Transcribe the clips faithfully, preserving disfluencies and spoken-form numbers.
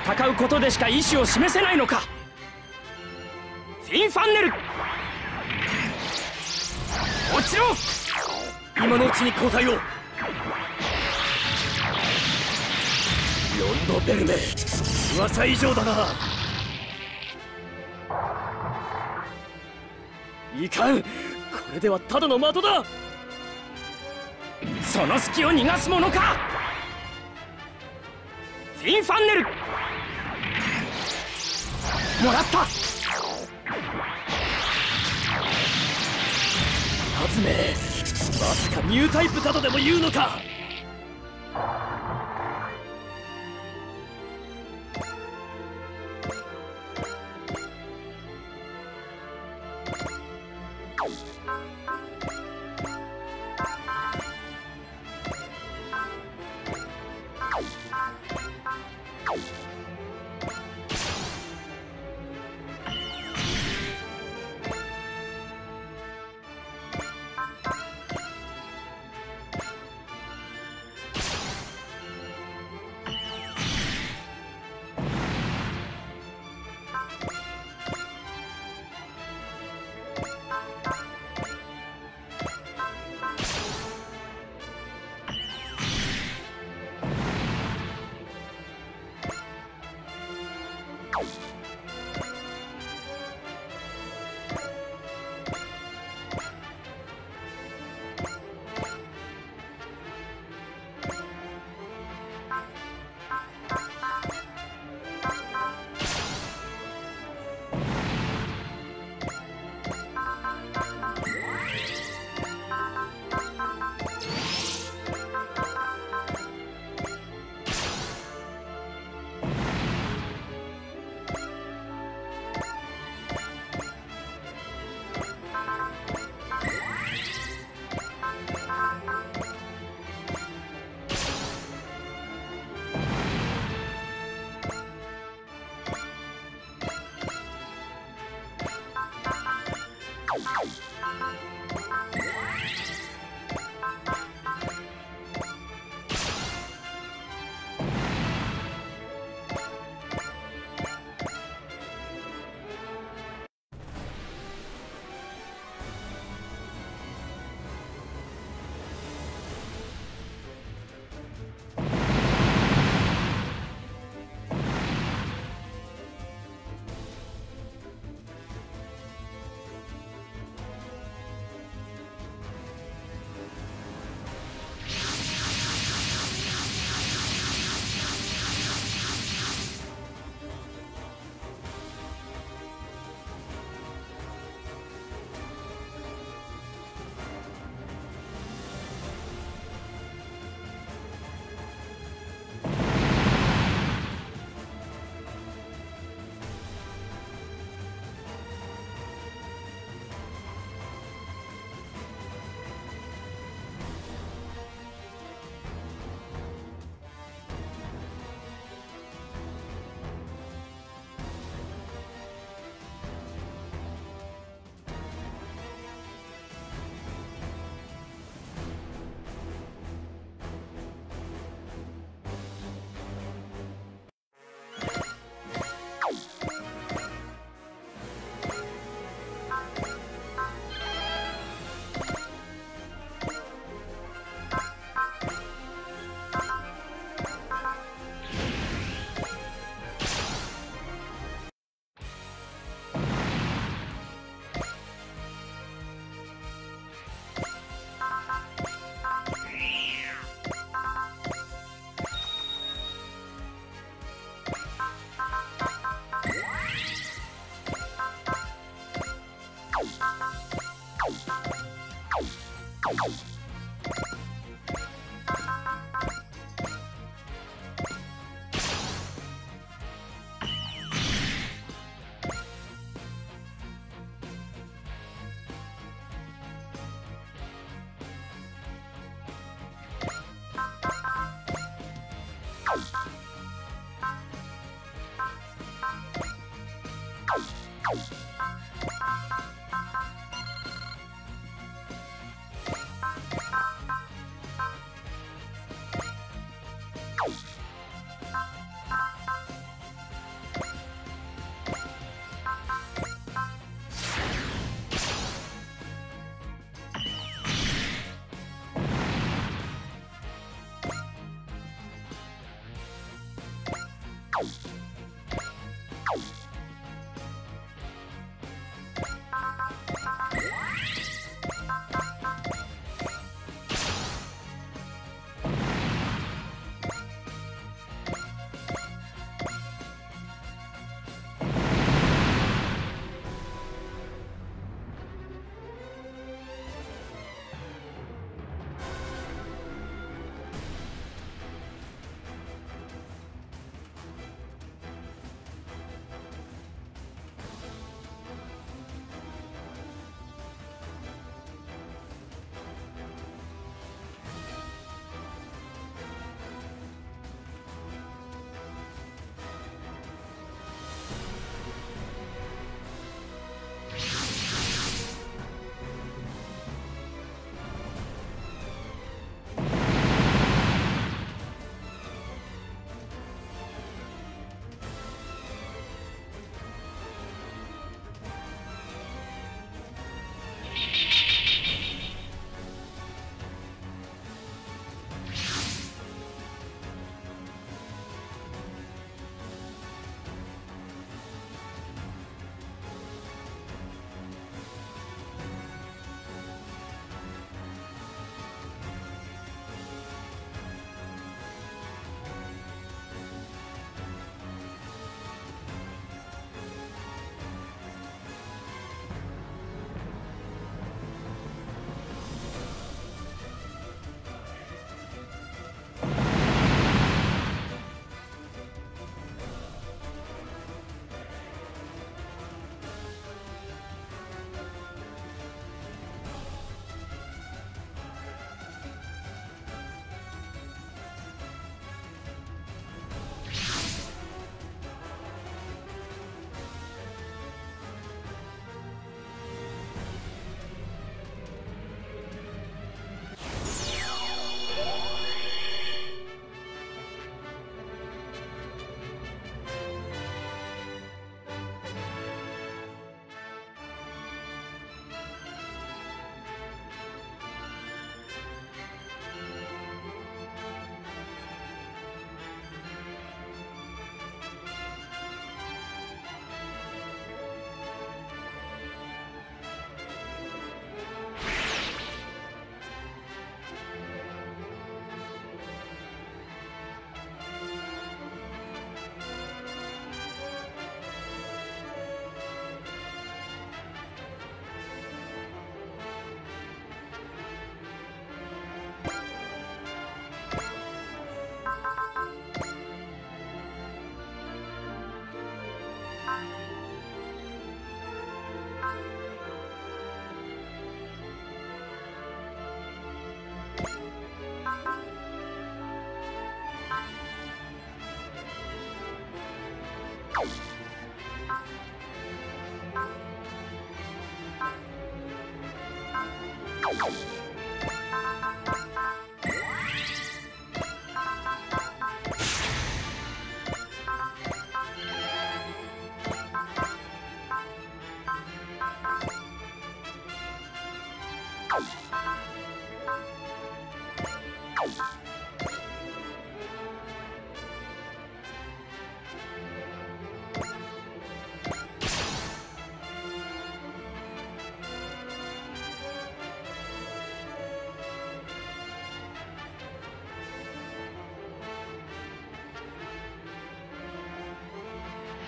戦うことでしか意思を示せないのか。フィンファンネル、落ちろ。今のうちに交代を。ロンド・ベルメ、噂以上だな。いかん、これではただの的だ。その隙を逃がすものか。フィンファンネル、もらった。ハズメ、まさかニュータイプだとでも言うのか。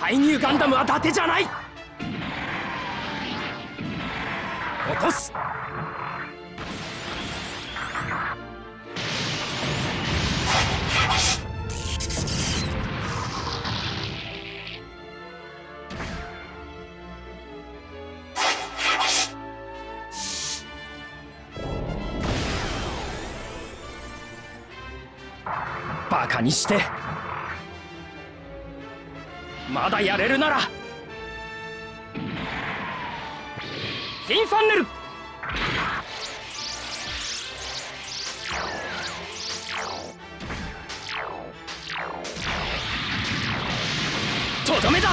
ハイニュー ガンダムは伊達じゃない。落とす。バカにして。まだやれるならフィンファンネル。とどめだ。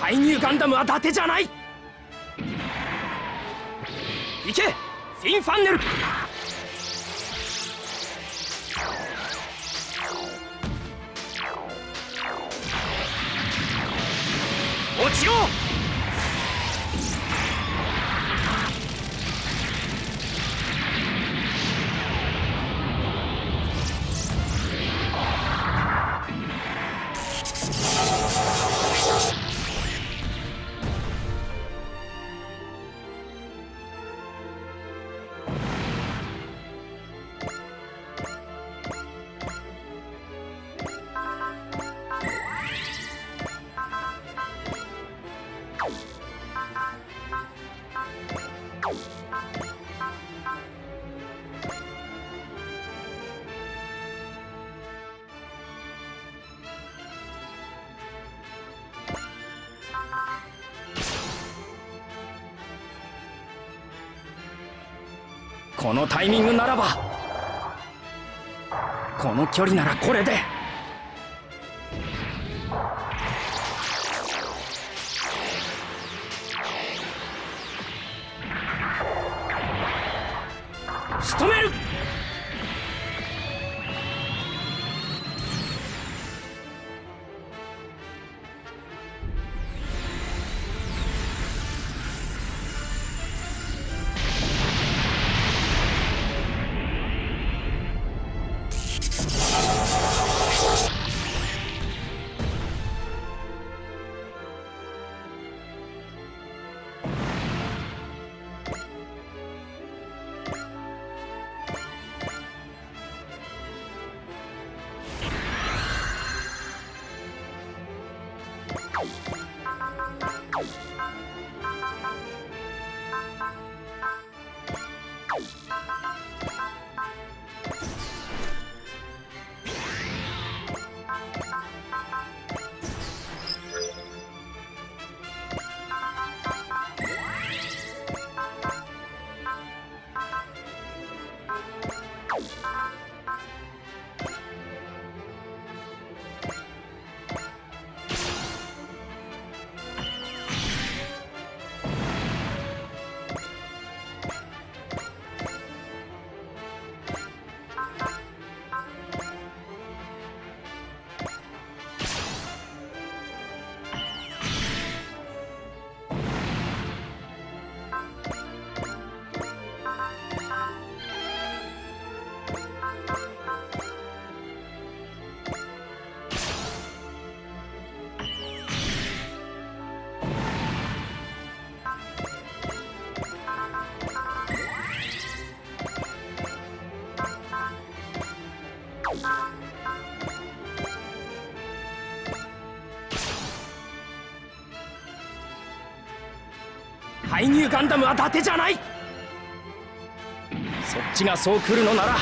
ハイニュー ガンダムは伊達じゃない。行けフィンファンネル。落ちろ。このタイミングならば、この距離ならこれで仕留める。ハイニューガンダムは伊達じゃない。そっちがそう来るのなら